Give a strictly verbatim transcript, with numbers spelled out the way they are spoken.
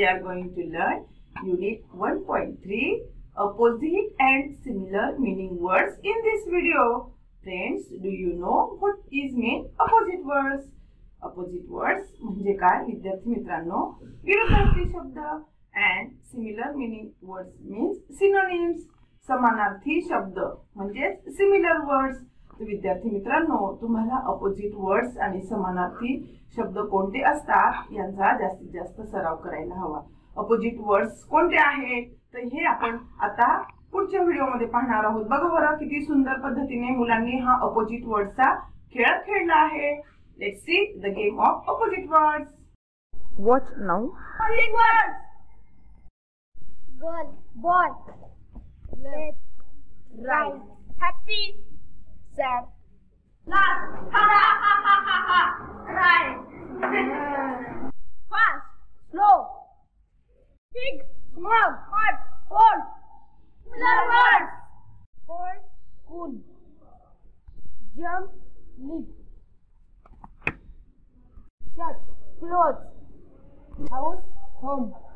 we are going to learn Unit one point three, Opposite and Similar Meaning Words in this video. Friends, do you know what is mean opposite words? Opposite words म्हणजे काय विद्यार्थी मित्रांनो, विरुद्धार्थी शब्द. And similar meaning words means synonyms. समानार्थी शब्द म्हणजे similar words. तो विद्यार्थी मित्रांनो, तुम्हाला opposite words आणि समानार्थी शब्द कोणते असतात यांचा जास्तीत जास्त सराव करायला हवा. opposite words कोणते आहेत तर हे आपण आता पुढच्या व्हिडिओमध्ये पाहणार आहोत. बघा बरं किती सुंदर पद्धतीने मुलांनी हा opposite words चा खेळ खेळला आहे. Let's see the game of opposite words. Watch now. Opposite words. Girl, boy. Left, right. Happy, sad. Laugh, ha ha ha ha ha ha. Cry. Fast, slow. Big, small, hot, cold. Similar words. Cold, cool. Jump, leap. Shut, close. House, home.